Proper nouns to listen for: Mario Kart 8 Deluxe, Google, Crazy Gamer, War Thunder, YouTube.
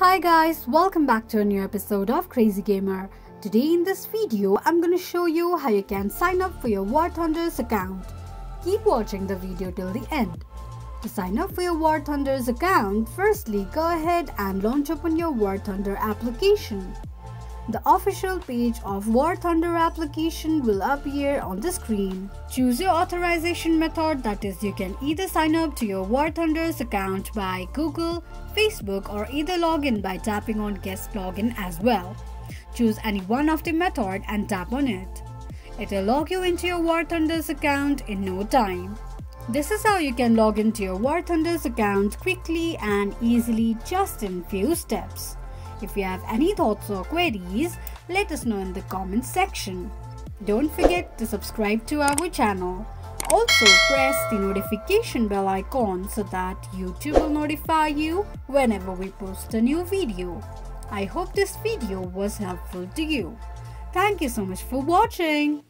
Hi guys, welcome back to a new episode of Crazy Gamer. Today in this video, I'm gonna show you how you can sign up for your War Thunder's account. Keep watching the video till the end. To sign up for your War Thunder's account, firstly go ahead and launch open your War Thunder application. The official page of War Thunder application will appear on the screen. Choose your authorization method, that is, you can either sign up to your War Thunder's account by Google, Facebook, or either log in by tapping on guest login as well. Choose any one of the method and tap on it. It will log you into your War Thunder's account in no time. This is how you can log into your War Thunder's account quickly and easily, just in few steps. If you have any thoughts or queries, let us know in the comments section. Don't forget to subscribe to our channel. Also press the notification bell icon so that YouTube will notify you whenever we post a new video. I hope this video was helpful to you. Thank you so much for watching.